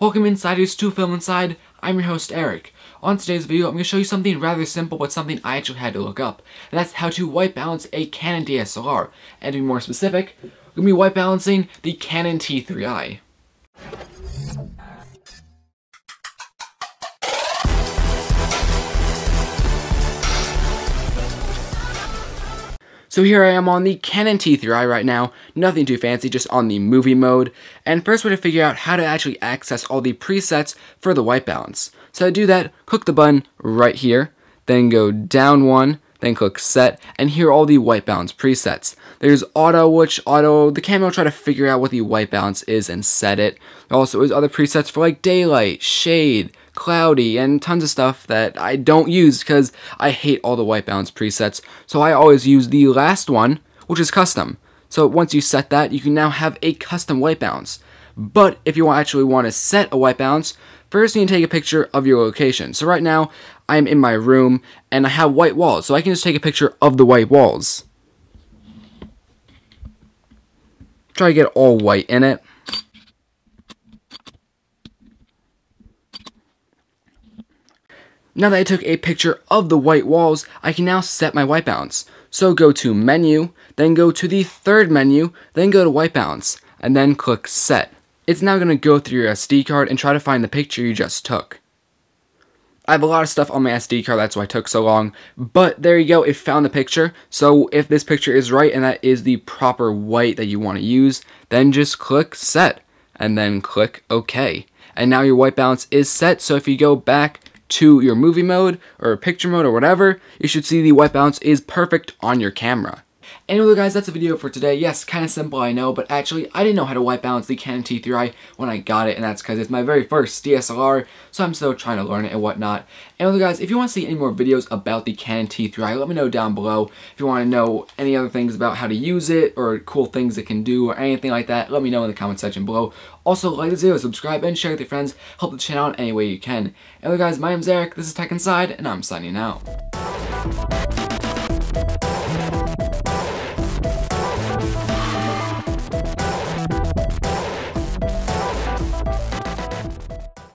Welcome Insiders to Film Inside, I'm your host Eric. On today's video, I'm going to show you something rather simple, but something I actually had to look up. And that's how to white balance a Canon DSLR. And to be more specific, we're going to be white balancing the Canon T3i. So here I am on the Canon T3i right now, nothing too fancy, just on the movie mode, and first we're going to figure out how to actually access all the presets for the white balance. So to do that, click the button right here, then go down one, then click set, and here are all the white balance presets. There's auto, which auto, the camera will try to figure out what the white balance is and set it. There also is other presets for like daylight, shade, cloudy, and tons of stuff that I don't use because I hate all the white balance presets, so I always use the last one, which is custom. So once you set that, you can now have a custom white balance. But if you actually want to set a white balance, first you need to take a picture of your location. So right now, I'm in my room, and I have white walls, so I can just take a picture of the white walls. Try to get all white in it. Now that I took a picture of the white walls, I can now set my white balance. So go to menu, then go to the third menu, then go to white balance, and then click set. It's now going to go through your SD card and try to find the picture you just took. I have a lot of stuff on my SD card, that's why it took so long, but there you go, it found the picture. So if this picture is right and that is the proper white that you want to use, then just click set, and then click OK. And now your white balance is set, so if you go back to your movie mode or picture mode or whatever, you should see the white balance is perfect on your camera. Anyway guys, that's the video for today. Yes, kind of simple I know, but actually I didn't know how to white balance the Canon T3i when I got it, and that's because it's my very first DSLR, so I'm still trying to learn it and whatnot. Anyway guys, if you want to see any more videos about the Canon T3i, let me know down below. If you want to know any other things about how to use it or cool things it can do or anything like that, let me know in the comment section below. Also, like this video, subscribe, and share with your friends. Help the channel out any way you can. Anyway guys, my name's Eric, this is Tech Inside, and I'm signing out.